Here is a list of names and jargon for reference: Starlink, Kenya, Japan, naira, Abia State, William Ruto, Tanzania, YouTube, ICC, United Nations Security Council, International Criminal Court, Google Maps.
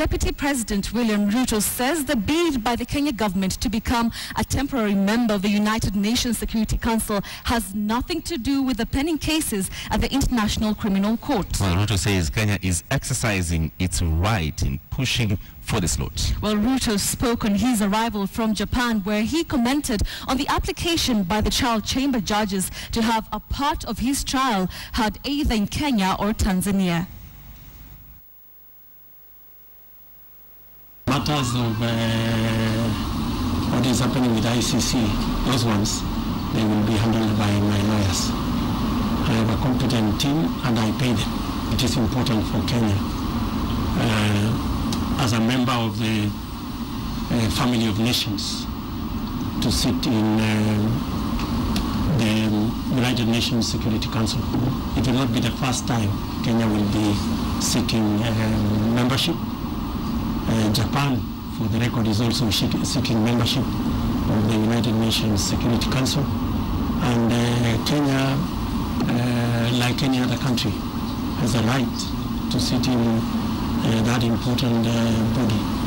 Deputy President William Ruto says the bid by the Kenya government to become a temporary member of the United Nations Security Council has nothing to do with the pending cases at the International Criminal Court. Well, Ruto says Kenya is exercising its right in pushing for the slot. Well, Ruto spoke on his arrival from Japan, where he commented on the application by the trial chamber judges to have a part of his trial heard either in Kenya or Tanzania. Matters of what is happening with ICC, those ones, they will be handled by my lawyers. I have a competent team and I pay them. It is important for Kenya, as a member of the family of nations, to sit in the United Nations Security Council. It will not be the first time Kenya will be seeking membership. Japan, for the record, is also seeking membership of the United Nations Security Council. And Kenya, like any other country, has a right to sit in that important body.